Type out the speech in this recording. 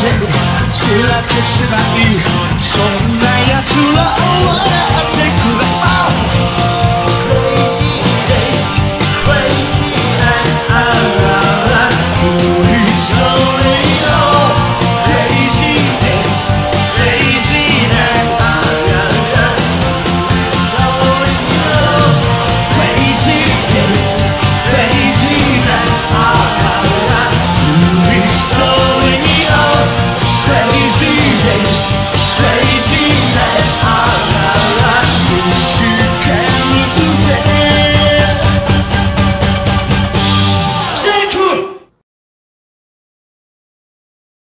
て白くしないそんなやつらを